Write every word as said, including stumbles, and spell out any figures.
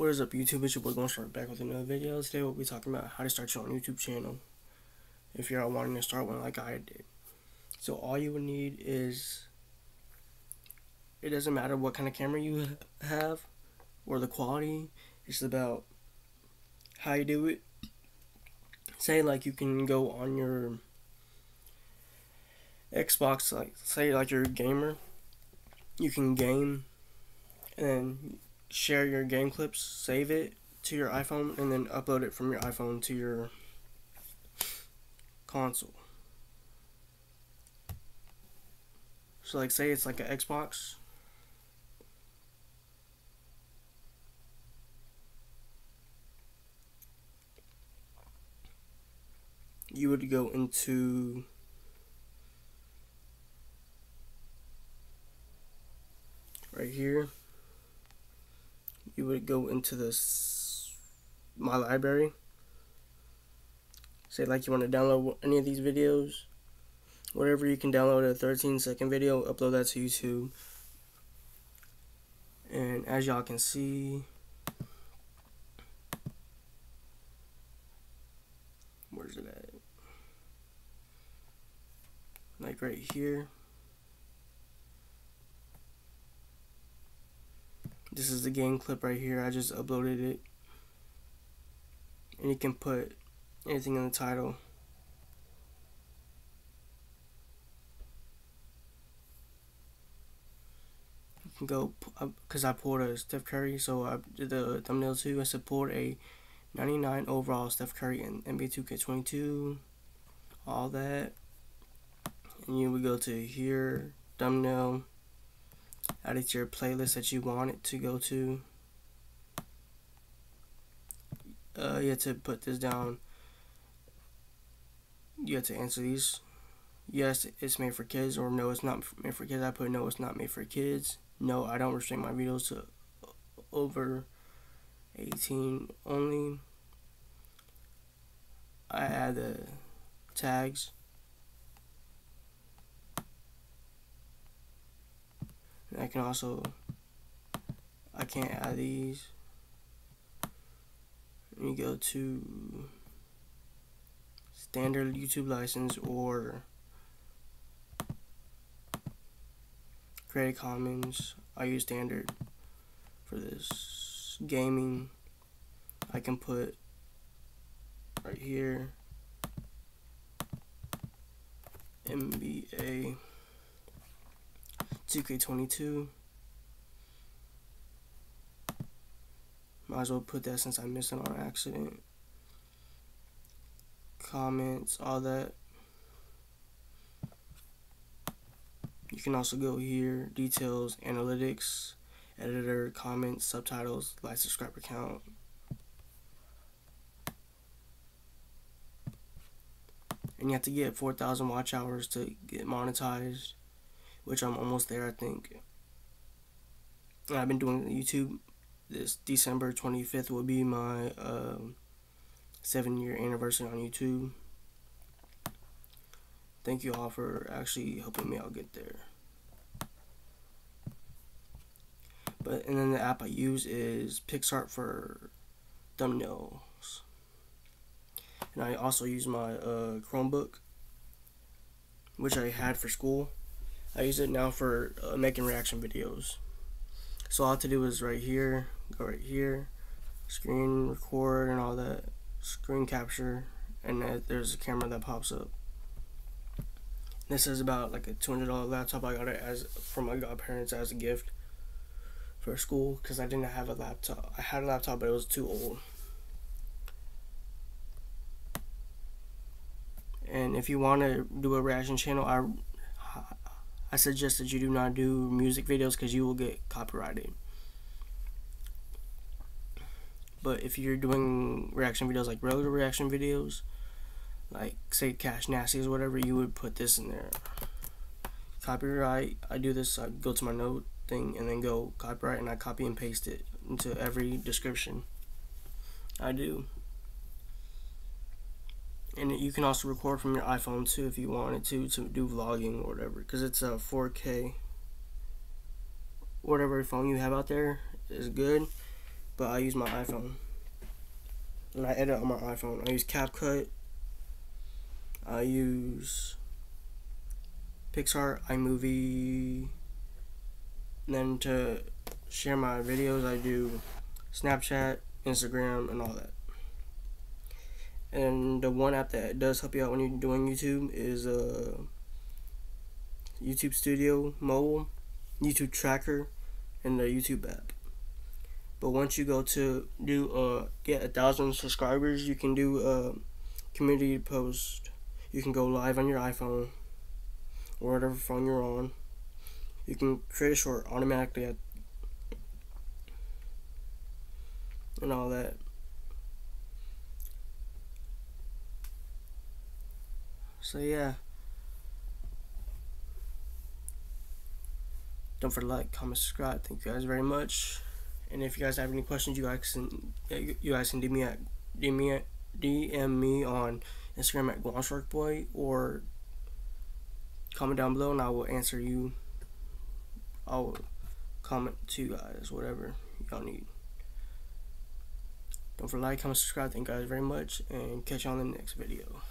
What is up, YouTube? It's your boy going to start back with another video. Today we'll be talking about how to start your own YouTube channel if you're wanting to start one like I did. So all you would need is, it doesn't matter what kind of camera you have or the quality, it's about how you do it. Say like you can go on your Xbox, like say like you're a gamer, you can game and then share your game clips, save it to your iPhone, and then upload it from your iPhone to your console. So like say it's like an Xbox, you would go into right here, you would go into this my library. Say like you want to download any of these videos, whatever, you can download a thirteen second video, upload that to YouTube, and as y'all can see, where's it at, like right here, this is the game clip right here. I just uploaded it. And you can put anything in the title. You can go, because I pulled a Steph Curry, so I did the thumbnail too. I said pulled a ninety-nine overall Steph Curry in N B A two K twenty-two. All that. And you would go to here, thumbnail. Add it to your playlist that you want it to go to. Uh, you have to put this down. You have to answer these. Yes, it's made for kids, or no, it's not made for kids. I put no, it's not made for kids. No, I don't restrict my videos to over eighteen only. I add the tags. I can also, I can't add these. Let me go to standard YouTube license or Creative Commons. I use standard for this. Gaming, I can put right here N B A two K twenty-two. Might as well put that since I missed it on accident. Comments, all that. You can also go here, details, analytics, editor, comments, subtitles, like, subscriber count. And you have to get four thousand watch hours to get monetized, which I'm almost there, I think. And I've been doing YouTube. This December twenty-fifth will be my uh, seven year anniversary on YouTube. Thank you all for actually helping me out get there. But and then the app I use is PicsArt for thumbnails. And I also use my uh, Chromebook, which I had for school. I use it now for uh, making reaction videos. So all I have to do is right here, go right here, screen record and all that, screen capture, and uh, there's a camera that pops up. This is about like a two hundred dollar laptop. I got it as from my godparents as a gift for school because I didn't have a laptop. I had a laptop, but it was too old. And if you want to do a reaction channel, I I suggest that you do not do music videos because you will get copyrighted. But if you're doing reaction videos, like regular reaction videos, like say Cash Nasty or whatever, you would put this in there. Copyright, I do this, I go to my note thing and then go copyright, and I copy and paste it into every description I do. And you can also record from your iPhone too if you wanted to to do vlogging or whatever, because it's a four K. Whatever phone you have out there is good, but I use my iPhone. When I edit on my iPhone, I use CapCut, I use PicsArt, iMovie, and then to share my videos I do Snapchat, Instagram, and all that. And the one app that does help you out when you're doing YouTube is uh, YouTube Studio Mobile, YouTube Tracker, and the YouTube app. But once you go to do uh, get a thousand subscribers, you can do a community post. You can go live on your iPhone or whatever phone you're on. You can create a short automatically at, and all that. So yeah, don't forget to like, comment, subscribe. Thank you guys very much. And if you guys have any questions, you guys can you guys can D M me at D M me at, D M me on Instagram at GuanSharkBoy, or comment down below and I will answer you. I will comment to you guys whatever y'all need. Don't forget to like, comment, subscribe. Thank you guys very much, and catch you on the next video.